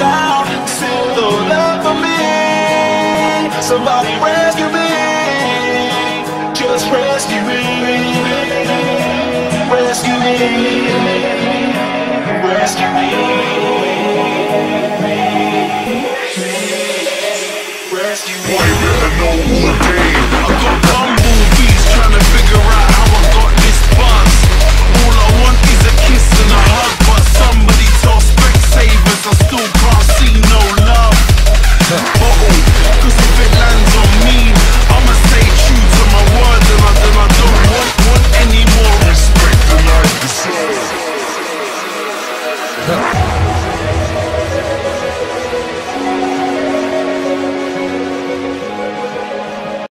out, send the love for me. Somebody rescue me, just rescue me, rescue me, rescue me, rescue me. Rescue me.